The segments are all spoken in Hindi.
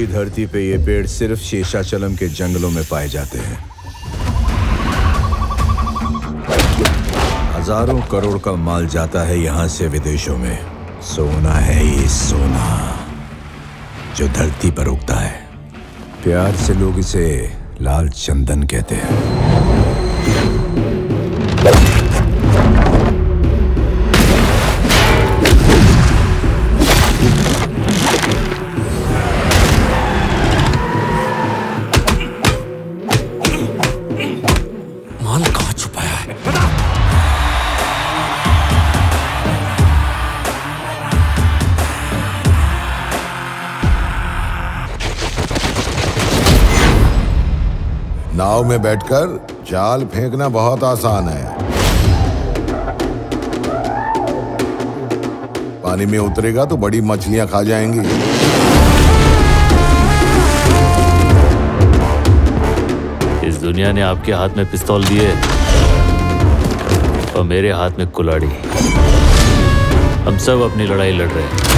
पूरी धरती पे ये पेड़ सिर्फ शीशाचलम के जंगलों में पाए जाते हैं। हजारों करोड़ का माल जाता है यहाँ से विदेशों में। सोना है ये सोना जो धरती पर उगता है। प्यार से लोग इसे लाल चंदन कहते हैं। नाव में बैठकर जाल फेंकना बहुत आसान है। पानी में उतरेगा तो बड़ी मछलियां खा जाएंगी। इस दुनिया ने आपके हाथ में पिस्तौल दिए और मेरे हाथ में कुल्हाड़ी। हम सब अपनी लड़ाई लड़ रहे हैं।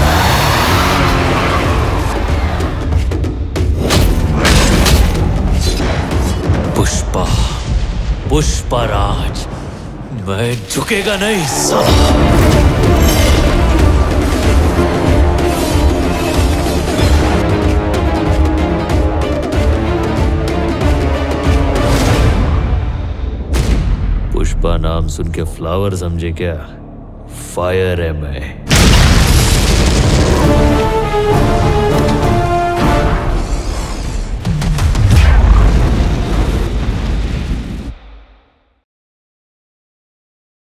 पुष्पा, पुष्पराज, मैं झुकेगा नहीं सब। पुष्पा नाम सुन के फ्लावर समझे क्या? फायर है मैं।